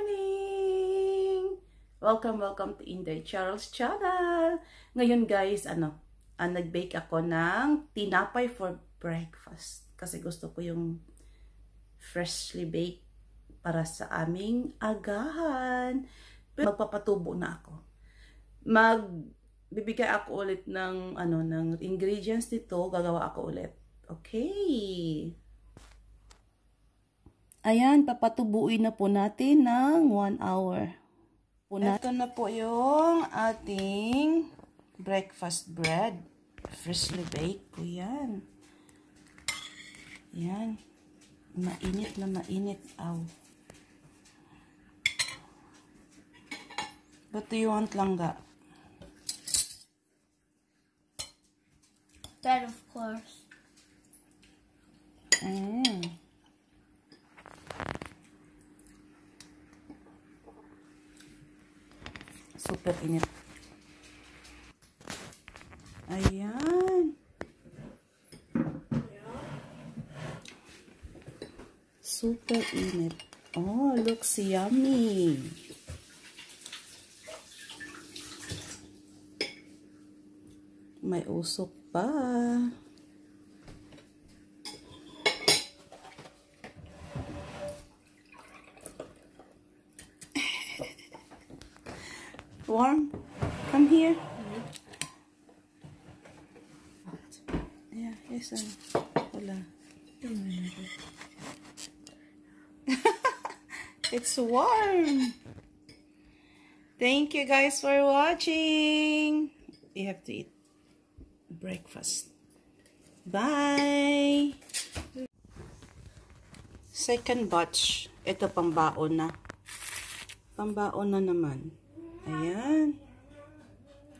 morning! Welcome to Inday Cheryl's Channel! Ngayon guys, nag-bake ako ng tinapay for breakfast. Kasi gusto ko yung freshly baked para sa aming agahan. Pero magpapatubo na ako. Magbibigay ako ulit ng, ng ingredients dito. Gagawa ako ulit. Okay! Ayan, papatubuin na po natin ng 1 hour. Ito na po yung ating breakfast bread. Freshly baked po yan. Ayan. Mainit na mainit. Ow. But do you want langga? That of course. Super init. Ayan. Super init. Oh, looks yummy. May usok pa. Warm, come here. Yeah, listen. Hola. It's warm. Thank you guys for watching. You have to eat breakfast. Bye. Second batch. Ito pambaon na. Pambaon na naman. Ayan.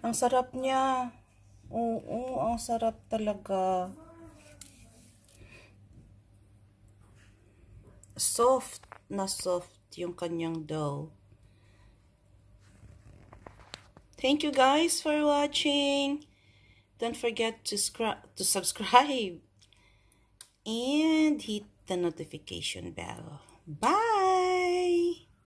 Ang sarap niya. Oo, ang sarap talaga. Soft na soft yung kanyang dough. Thank you guys for watching. Don't forget to subscribe and hit the notification bell. Bye!